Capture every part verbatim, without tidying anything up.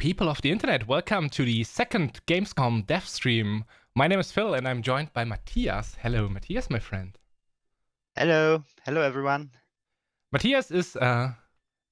People of the internet, welcome to the second Gamescom dev stream. My name is Phil and I'm joined by Matthias. Hello Matthias, my friend. Hello. Hello everyone. Matthias is uh,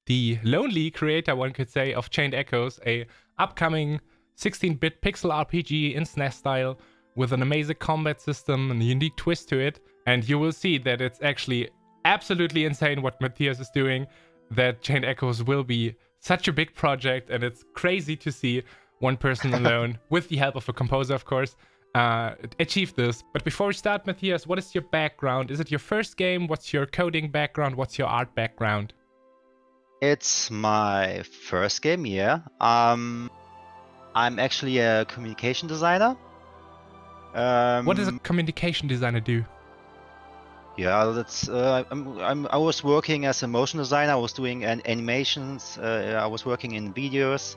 the lonely creator, one could say, of Chained Echoes, a upcoming sixteen bit pixel R P G in S N E S style with an amazing combat system and a unique twist to it. And you will see that it's actually absolutely insane what Matthias is doing, that Chained Echoes will be such a big project, and it's crazy to see one person alone, with the help of a composer, of course, uh, achieve this. But before we start, Matthias, what is your background? Is it your first game? What's your coding background? What's your art background? It's my first game, yeah. Um, I'm actually a communication designer. Um, what does a communication designer do? Yeah, that's. Uh, I'm, I'm. I was working as a motion designer. I was doing an animations. Uh, I was working in videos,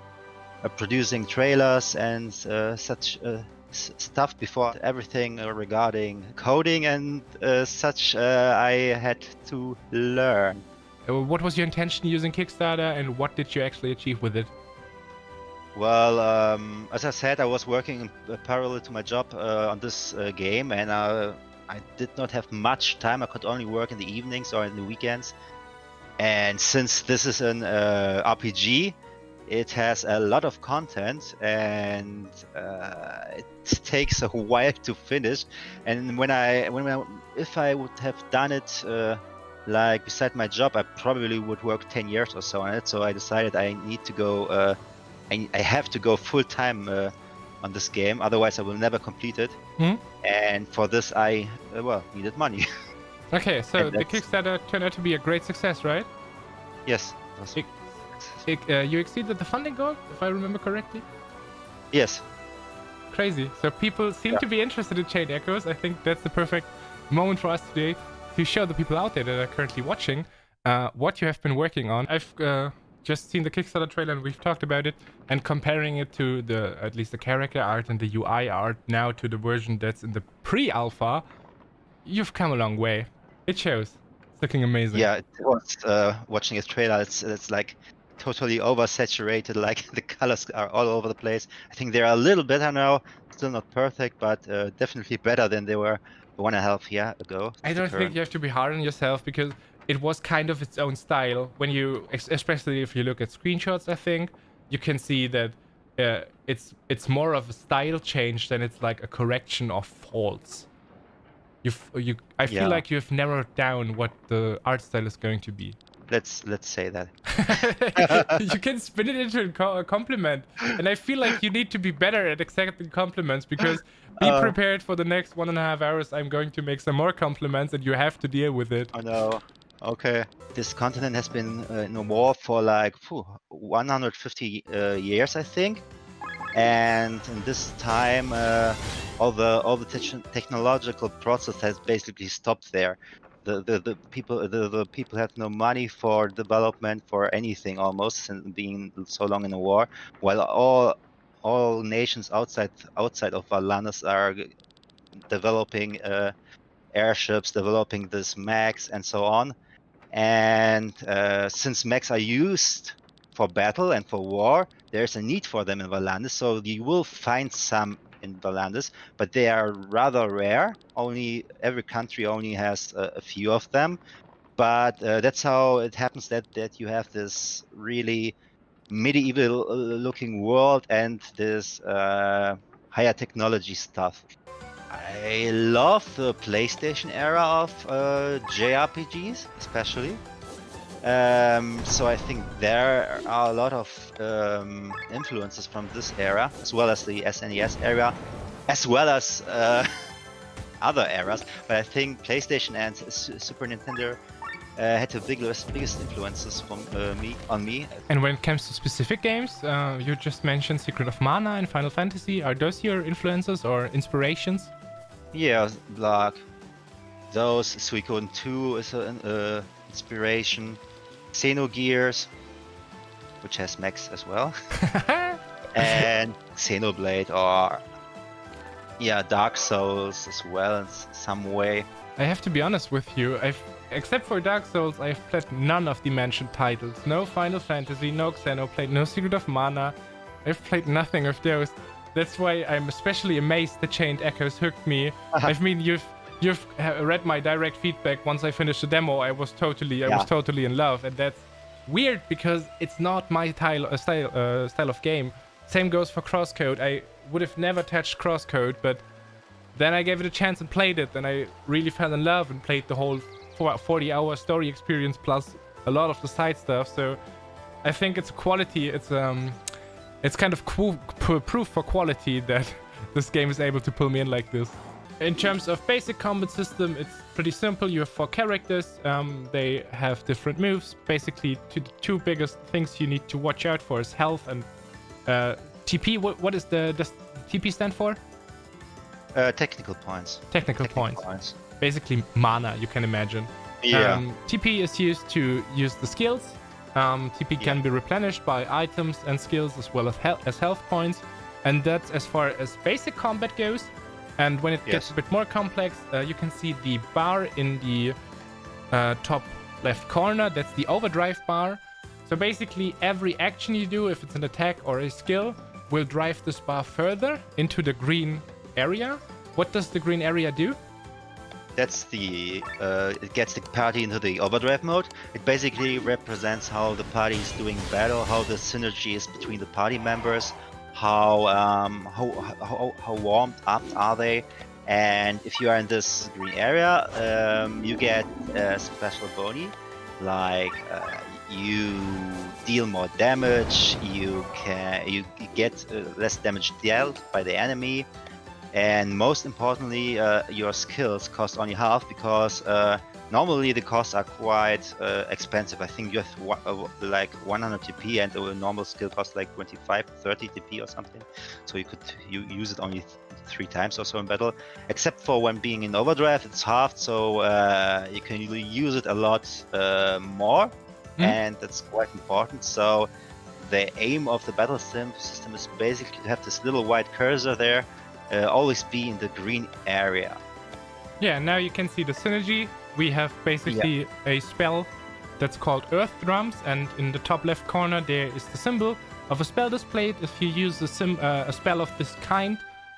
uh, producing trailers and uh, such uh, s stuff. Before everything uh, regarding coding and uh, such, uh, I had to learn. What was your intention using Kickstarter, and what did you actually achieve with it? Well, um, as I said, I was working in parallel to my job uh, on this uh, game, and I. I did not have much time. I could only work in the evenings or in the weekends. And since this is an uh, R P G, it has a lot of content and uh, it takes a while to finish. And when I, when I, if I would have done it uh, like beside my job, I probably would work ten years or so on it. So I decided I need to go. Uh, I, I have to go full time. Uh, on this game, otherwise I will never complete it. Mm-hmm. And for this I uh, well needed money. Okay, so the Kickstarter turned out to be a great success, right? Yes. It, it, uh, you exceeded the funding goal, if I remember correctly? Yes. Crazy. So people seem yeah. to be interested in Chained Echoes. I think that's the perfect moment for us today to show the people out there that are currently watching uh, what you have been working on. I've uh, just seen the Kickstarter trailer and we've talked about it, and comparing it to the at least the character art and the U I art now to the version that's in the pre-alpha, you've come a long way. It shows. It's looking amazing. Yeah, it was uh, watching a trailer. It's it's like totally oversaturated. Like the colors are all over the place. I think they are a little better now. Still not perfect, but uh, definitely better than they were one and a half year ago. I don't think you have to be hard on yourself, because it was kind of its own style. When you, especially if you look at screenshots, I think you can see that uh, it's it's more of a style change than it's like a correction of faults. You, you, I feel yeah. like you have narrowed down what the art style is going to be. Let's let's say that. You can spin it into a compliment, and I feel like you need to be better at accepting compliments, because be uh, prepared for the next one and a half hours. I'm going to make some more compliments, and you have to deal with it. I oh know. Okay, this continent has been uh, in a war for like whew, one hundred fifty uh, years, I think, and in this time uh, all the all the te technological process has basically stopped there. The the, the people the, the people have no money for development, for anything almost, and being so long in a war, while all all nations outside outside of Valandis are developing uh, airships, developing this mechs and so on. And uh, since mechs are used for battle and for war, there's a need for them in Valandis, so you will find some in Valandis, but they are rather rare. Only every country only has uh, a few of them, but uh, that's how it happens that, that you have this really medieval looking world and this uh, higher technology stuff. I love the PlayStation era of uh, J R P Gs, especially. Um, so I think there are a lot of um, influences from this era, as well as the S N E S era, as well as uh, other eras. But I think PlayStation and Super Nintendo uh, had the biggest, biggest influences from uh, me on me. And when it comes to specific games, uh, you just mentioned Secret of Mana and Final Fantasy. Are those your influences or inspirations? Yeah, like those, Suikoden two is an uh, inspiration, Xenogears, which has mechs as well, and Xenoblade, or yeah, Dark Souls as well in some way. I have to be honest with you, I've, except for Dark Souls, I've played none of the mentioned titles. No Final Fantasy, no Xenoblade, no Secret of Mana, I've played nothing of those. That's why I'm especially amazed the Chained Echoes hooked me. Uh-huh. I mean, you've you've read my direct feedback. Once I finished the demo, I was totally yeah. I was totally in love, and that's weird because it's not my style uh, style uh, style of game. Same goes for CrossCode. I would have never touched CrossCode, but then I gave it a chance and played it, and I really fell in love and played the whole forty-hour story experience plus a lot of the side stuff. So I think it's quality. It's um, it's kind of qu proof for quality that this game is able to pull me in like this. In terms of basic combat system, it's pretty simple. You have four characters. Um, they have different moves. Basically, two, the two biggest things you need to watch out for is health and uh, T P. What, what is the does T P stand for? Uh, technical points. Technical, technical points. points. Basically mana, you can imagine. Yeah. Um, T P is used to use the skills. Um, T P yeah. can be replenished by items and skills as well as, he as health points. And that's as far as basic combat goes. And when it yes. gets a bit more complex, uh, you can see the bar in the uh, top left corner. That's the overdrive bar. So basically every action you do, if it's an attack or a skill, will drive this bar further into the green area. What does the green area do? That's the uh, it gets the party into the overdrive mode. It basically represents how the party is doing battle, how the synergy is between the party members, how um, how, how how warmed up are they, and if you are in this green area, um, you get a special boni, like uh, you deal more damage, you can you get uh, less damage dealt by the enemy. And most importantly, uh, your skills cost only half, because uh, normally the costs are quite uh, expensive. I think you have one, uh, like one hundred T P, and a normal skill costs like twenty-five, thirty T P or something. So you could you use it only th three times or so in battle. Except for when being in overdrive, it's halved, so uh, you can really use it a lot uh, more, mm-hmm. and that's quite important. So the aim of the battle system is basically to have this little white cursor there. Uh, always be in the green area. Yeah, now you can see the synergy. We have basically yeah. a spell that's called Earth Drums, and in the top left corner there is the symbol of a spell displayed. If you use a, sim uh, a spell of this kind,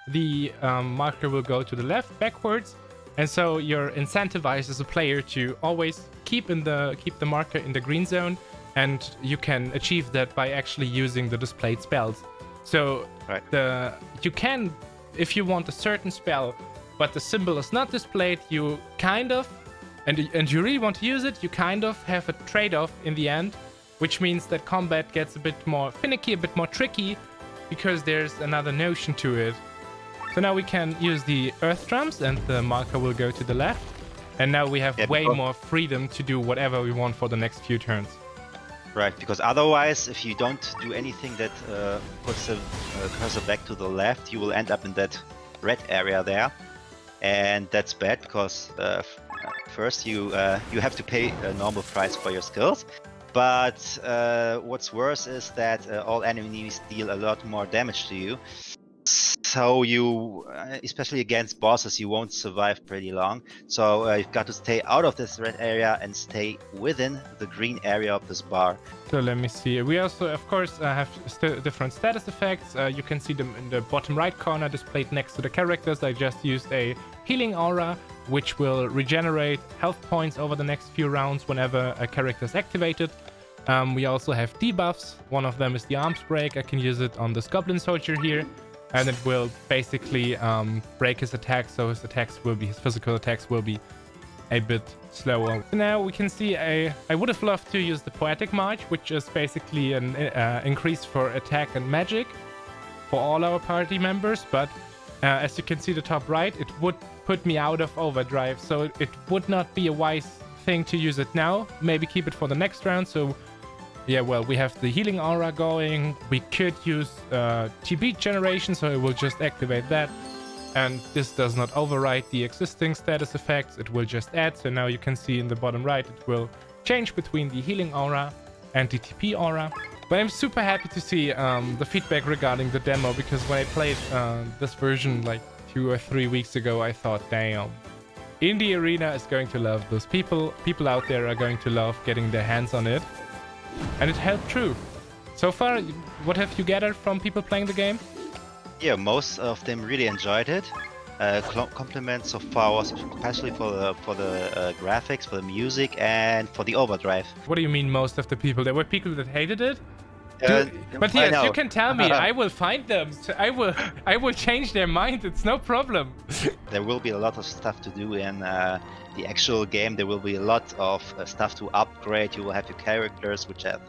the um, marker will go to the left backwards, and so you're incentivized as a player to always keep in the keep the marker in the green zone, and you can achieve that by actually using the displayed spells. So right. the you can. If you want a certain spell, but the symbol is not displayed, you kind of, and, and you really want to use it, you kind of have a trade-off in the end, which means that combat gets a bit more finicky, a bit more tricky, because there's another notion to it. So now we can use the Earth Drums, and the marker will go to the left, and now we have yeah, way more freedom to do whatever we want for the next few turns. Right, because otherwise, if you don't do anything that uh, puts the uh, cursor back to the left, you will end up in that red area there, and that's bad, because uh, first you uh, you have to pay a normal price for your skills, but uh, what's worse is that uh, all enemies deal a lot more damage to you, so you, especially against bosses, you won't survive pretty long. So uh, you've got to stay out of this red area and stay within the green area of this bar. So let me see. We also, of course, uh, have st different status effects. Uh, you can see them in the bottom right corner displayed next to the characters. I just used a healing aura, which will regenerate health points over the next few rounds whenever a character is activated. Um, we also have debuffs. One of them is the arms break. I can use it on this goblin soldier here. And it will basically um, break his attacks, so his attacks will be, his physical attacks will be a bit slower. Now we can see a, I would have loved to use the Poetic March, which is basically an uh, increase for attack and magic for all our party members, but uh, as you can see the top right, it would put me out of overdrive, so it, it would not be a wise thing to use it now. Maybe keep it for the next round. So yeah, well, we have the healing aura going. We could use uh, T P generation, so it will just activate that. And this does not override the existing status effects. It will just add. So now you can see in the bottom right, it will change between the healing aura and the T P aura. But I'm super happy to see um, the feedback regarding the demo, because when I played uh, this version like two or three weeks ago, I thought, damn, Indie Arena is going to love those people. People out there are going to love getting their hands on it. And it held true. So far, what have you gathered from people playing the game? Yeah, most of them really enjoyed it. Uh, compliments so far, especially for the, for the uh, graphics, for the music, and for the overdrive. What do you mean, most of the people? There were people that hated it. Uh, Dude, but yes, you can tell me. I will find them. I will. I will change their mind. It's no problem. There will be a lot of stuff to do in uh, the actual game. There will be a lot of uh, stuff to upgrade. You will have your characters, which have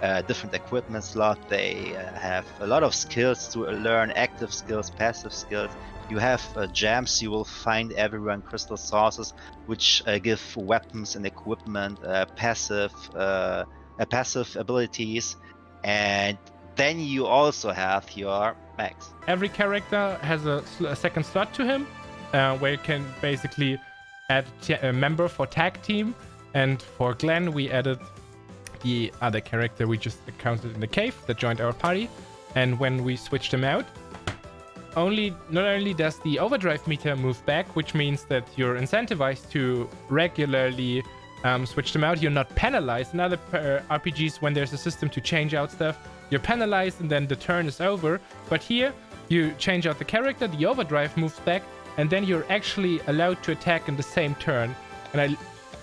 uh, different equipment slots. They uh, have a lot of skills to learn: active skills, passive skills. You have uh, gems. You will find everywhere in crystal sources, which uh, give weapons and equipment, uh, passive, uh, uh, passive abilities. And then you also have your max. Every character has a, a second slot to him, uh, where you can basically add a member for tag team. And for Glenn, we added the other character we just encountered in the cave that joined our party. And when we switched him out, only not only does the overdrive meter move back, which means that you're incentivized to regularly Um, switch them out. You're not penalized. In other uh, R P Gs, when there's a system to change out stuff, you're penalized and then the turn is over. But here, you change out the character, the overdrive moves back, and then you're actually allowed to attack in the same turn. And I,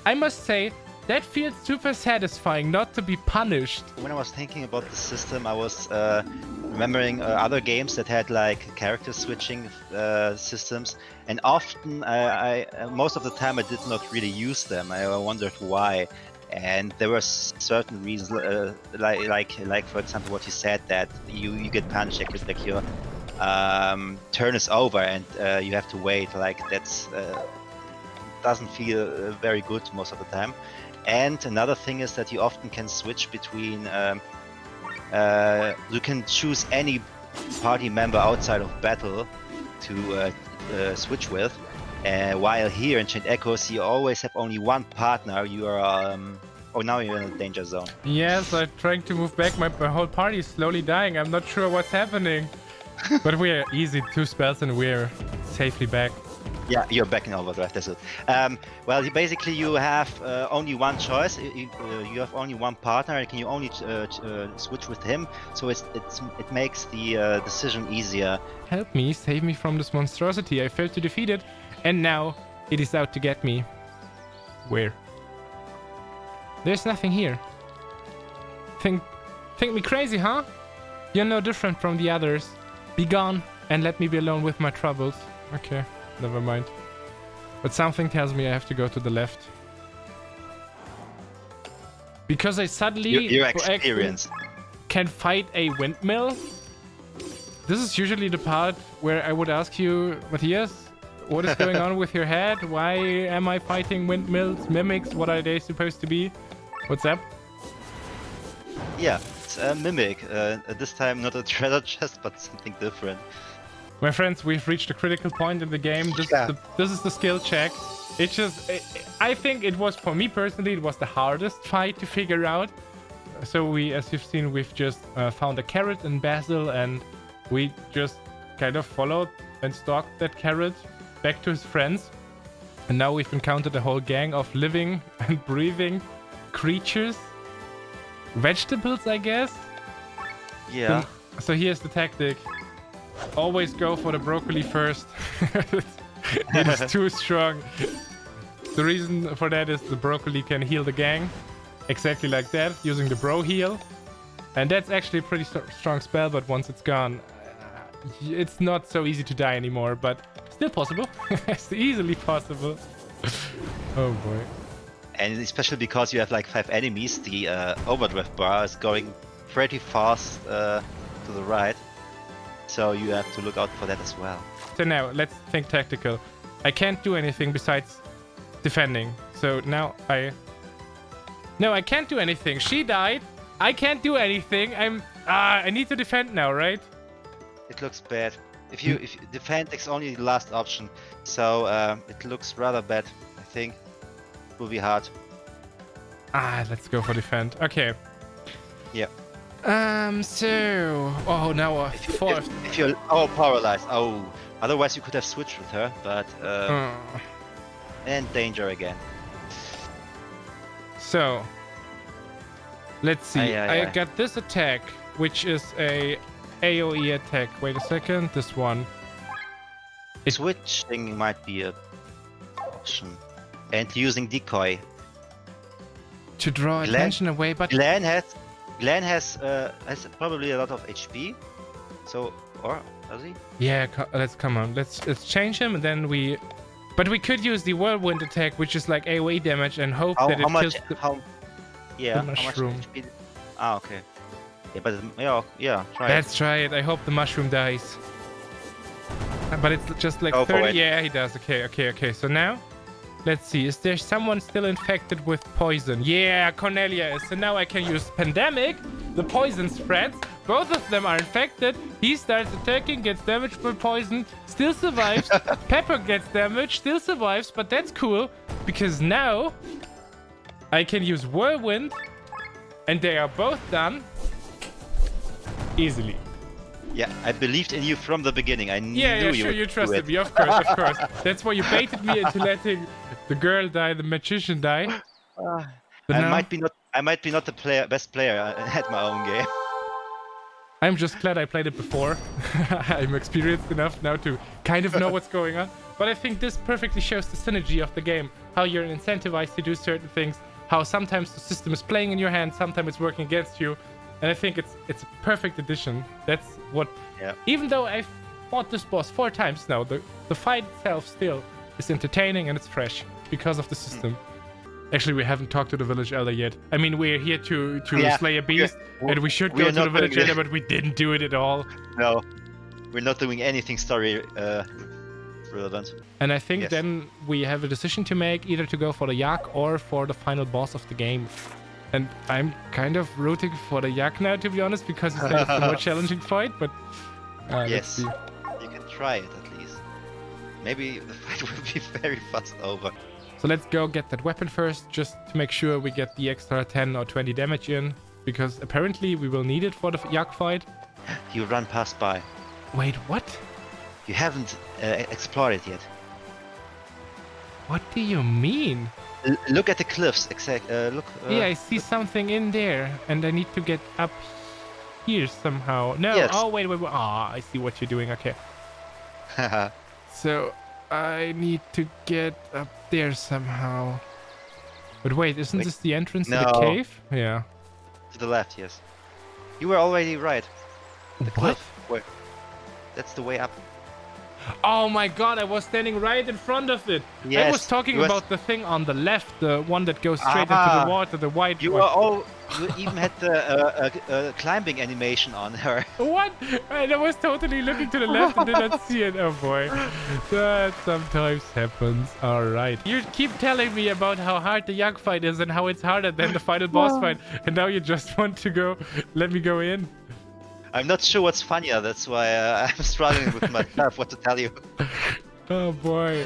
I must say, that feels super satisfying not to be punished. When I was thinking about the system, I was uh, remembering uh, other games that had like character switching uh, systems, and often I, I most of the time I did not really use them. I wondered why, and there were certain reasons, uh, like like like for example what you said, that you you get punished, like your um, turn is over and uh, you have to wait. Like that's uh, doesn't feel very good most of the time. And another thing is that you often can switch between, um, uh, you can choose any party member outside of battle to uh, uh, switch with. Uh, while here in Chained Echoes, you always have only one partner. You are, um, oh, now you're in a danger zone. Yes, I'm trying to move back. My, my whole party is slowly dying. I'm not sure what's happening. But we're easy, two spells and we're safely back. Yeah, you're back in overdrive, that's it. Um, well, you basically you have uh, only one choice, you, uh, you have only one partner, and can you only uh, uh, switch with him, so it's, it's, it makes the uh, decision easier. Help me, save me from this monstrosity, I failed to defeat it, and now it is out to get me. Where? There's nothing here. Think, think me crazy, huh? You're no different from the others. Be gone, and let me be alone with my troubles. Okay. Never mind. But something tells me I have to go to the left. Because I suddenly your, your experience. can fight a windmill. This is usually the part where I would ask you, Matthias, what is going on with your head? Why am I fighting windmills? Mimics, what are they supposed to be? What's up? Yeah, it's a mimic. Uh, this time not a treasure chest, but something different. My friends, we've reached a critical point in the game. This, yeah. is, the, this is the skill check. It's just... It, I think it was, for me personally, it was the hardest fight to figure out. So we, as you've seen, we've just uh, found a carrot in Basil, and we just kind of followed and stalked that carrot back to his friends. And now we've encountered a whole gang of living and breathing creatures. Vegetables, I guess? Yeah. So, so here's the tactic. Always go for the broccoli first. It is too strong. The reason for that is the broccoli can heal the gang. Exactly like that, using the bro heal. And that's actually a pretty st strong spell, but once it's gone, it's not so easy to die anymore, but still possible. It's easily possible. Oh boy. And especially because you have like five enemies, the uh, overdrive bar is going pretty fast uh, to the right. So you have to look out for that as well. So now, let's think tactical. I can't do anything besides defending. So now I... No, I can't do anything. She died. I can't do anything. I'm... Ah, I need to defend now, right? It looks bad. If you... if defend is only the last option. So um, it looks rather bad, I think. It will be hard. Ah, let's go for defend. Okay. Yeah. Um, so... Oh, now uh, if, you, if, if you're... Oh, paralyzed. Oh. Otherwise, you could have switched with her, but... Uh, oh. And danger again. So... Let's see. Aye, aye, I aye. got this attack. which is a AoE attack. Wait a second, this one. Switching might be an option. And using decoy. To draw Glenn, attention away, but... Glenn has Glenn has, uh, has probably a lot of H P. So, or does he? Yeah, let's come on. Let's, let's change him and then we... But we could use the whirlwind attack, which is like AoE damage, and hope how, that how it much, kills the, how, yeah, the mushroom. How much H P? Ah, okay. Yeah, but yeah, yeah, try Let's it. try it. I hope the mushroom dies. But it's just like oh, thirty. Yeah, he does. Okay, okay, okay. So now, let's see. Is there someone still infected with poison? Yeah, Cornelia is. So now I can use Pandemic. The poison spreads. Both of them are infected. He starts attacking, gets damaged by poison, still survives. Pepper gets damaged, still survives. But that's cool, because now I can use Whirlwind. And they are both done. Easily. Yeah, I believed in you from the beginning. I knew yeah, yeah, you sure, would you trusted me, of course, of course. That's why you baited me into letting the girl die, the magician die. Uh, I now... might be not. I might be not the player, best player at my own game. I'm just glad I played it before. I'm experienced enough now to kind of know what's going on. But I think this perfectly shows the synergy of the game, how you're incentivized to do certain things, how sometimes the system is playing in your hand, sometimes it's working against you. And I think it's it's a perfect addition. That's what... Yeah. Even though I've fought this boss four times now, the, the fight itself still is entertaining and it's fresh because of the system. Mm. Actually, we haven't talked to the village elder yet. I mean, we're here to, to yeah. slay a beast, yeah. and we should we're go to the village elder, but we didn't do it at all. No, we're not doing anything story uh, relevant. And I think yes. then we have a decision to make, either to go for the Yak or for the final boss of the game. And I'm kind of rooting for the Yak now, to be honest, because it's like a more challenging fight, but... Uh, yes, you can try it at least. Maybe the fight will be very fast over. So let's go get that weapon first, just to make sure we get the extra ten or twenty damage in, because apparently we will need it for the Yak fight. You run past by. Wait, what? You haven't uh, explored it yet. What do you mean? Look at the cliffs, exact. Uh, look. Uh, yeah, I see something in there, and I need to get up here somehow. No, yes. oh wait, wait, wait. Ah, oh, I see what you're doing. Okay. So I need to get up there somehow. But wait, isn't like, this the entrance no. to the cave? Yeah. To the left, yes. You were already right. The what? Cliff. That's the way up. Oh my god, I was standing right in front of it. Yes, I was talking was... about the thing on the left, the one that goes straight ah, into the water, the white you one. Were all, you even had the uh, uh, uh, climbing animation on her. What? And I was totally looking to the left and did not see it. Oh boy. That sometimes happens. Alright. You keep telling me about how hard the Yak fight is and how it's harder than the final boss yeah. fight. And now you just want to go, let me go in. I'm not sure what's funnier, that's why uh, I'm struggling with myself what to tell you. Oh boy.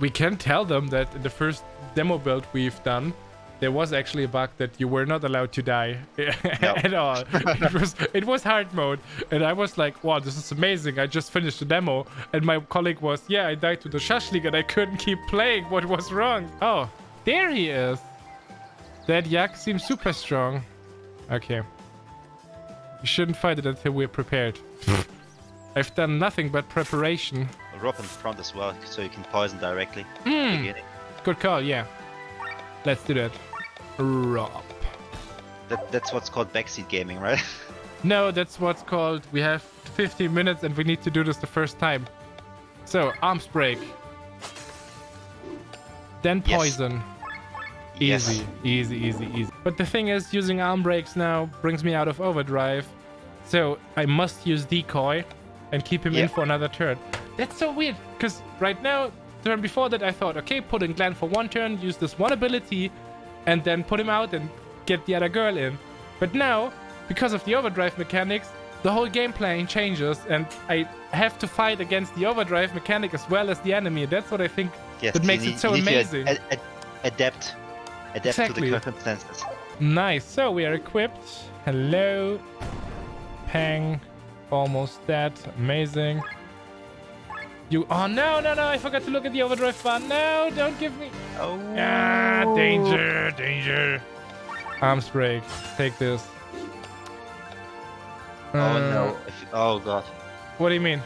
We can tell them that in the first demo build we've done, there was actually a bug that you were not allowed to die no. at all. It was, it was hard mode. And I was like, wow, this is amazing. I just finished the demo. And my colleague was, yeah, I died to the Shashlik and I couldn't keep playing. What was wrong? Oh, there he is. That Yak seems super strong. Okay. You shouldn't fight it until we're prepared. I've done nothing but preparation. Rob in front as well, so you can poison directly. Mm. At the beginning. Good call, yeah. Let's do that. Rob. That, that's what's called backseat gaming, right? No, that's what's called... We have fifteen minutes and we need to do this the first time. So, arms break. Then poison. Yes. Easy, yes. easy, easy, easy. But the thing is, using arm breaks now brings me out of overdrive. So I must use decoy and keep him yeah. in for another turn. That's so weird, because right now, the turn before that, I thought, okay, put in Glenn for one turn, use this one ability, and then put him out and get the other girl in. But now, because of the overdrive mechanics, the whole game plan changes, and I have to fight against the overdrive mechanic as well as the enemy. That's what I think yes, that makes need, it so amazing. Ad ad adapt. Adapt exactly. to the circumstances. Nice. So we are equipped. Hello. Pang. Almost dead. Amazing. You. Oh, no, no, no. I forgot to look at the overdrive bar. No, don't give me. Oh. Ah, danger. Danger. Arms break. Take this. Oh uh, no! If, oh god! What do you mean?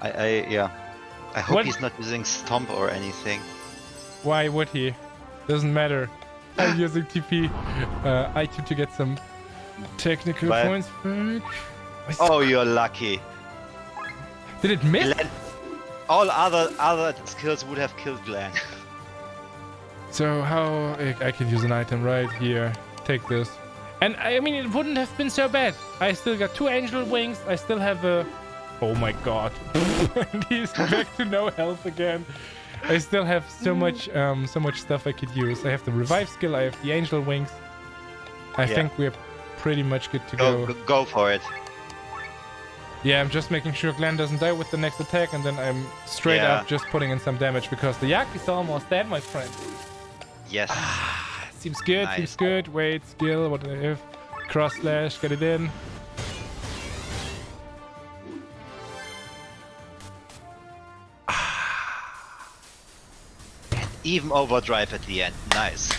I, I yeah. I hope what? He's not using Stomp or anything. Why would he? Doesn't matter. I'm using T P. Uh, I Q to get some technical but... points back. Oh, you're lucky. Did it miss? Glenn. All other other skills would have killed Glenn. So how I could use an item right here. Take this. And I mean, it wouldn't have been so bad. I still got two angel wings. I still have a... Oh my god. And he's back to no health again. I still have so much um, so much stuff I could use. I have the revive skill. I have the angel wings. I yeah. think we're pretty much good to go, go. Go for it. Yeah, I'm just making sure Glenn doesn't die with the next attack, and then I'm straight yeah. up just putting in some damage because the yak is almost dead, my friend. Yes. Ah, seems good, nice. Seems good. Wait, skill, what if? Cross slash, get it in. Ah. And even overdrive at the end. Nice.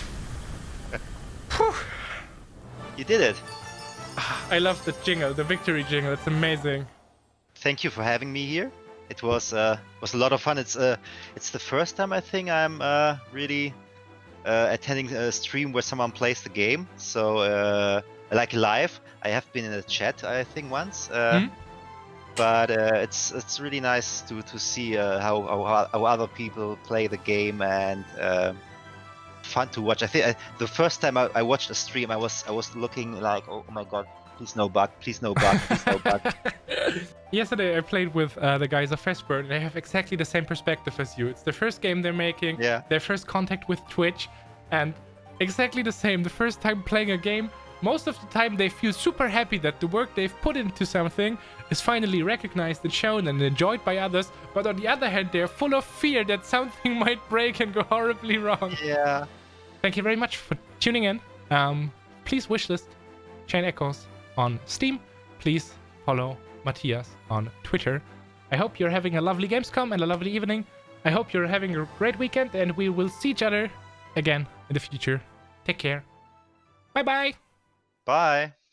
Whew. You did it. I love the jingle, the victory jingle. It's amazing. Thank you for having me here. It was uh, was a lot of fun. It's uh, it's the first time I think I'm uh, really uh, attending a stream where someone plays the game. So uh, like live, I have been in a chat I think once, uh, mm-hmm. but uh, it's it's really nice to to see uh, how, how how other people play the game and. Uh, Fun to watch. I think I, the first time I, I watched a stream, I was I was looking like, oh my god, please no bug, please no bug, please no bug. Yesterday I played with uh, the guys of Vesper, and they have exactly the same perspective as you. It's the first game they're making, yeah. their first contact with Twitch, and exactly the same. The first time playing a game, most of the time they feel super happy that the work they've put into something is finally recognized and shown and enjoyed by others, but on the other hand they're full of fear that something might break and go horribly wrong. Yeah. Thank you very much for tuning in. Um, please wishlist Chained Echoes on Steam. Please follow Matthias on Twitter. I hope you're having a lovely Gamescom and a lovely evening. I hope you're having a great weekend, and we will see each other again in the future. Take care. Bye bye. Bye.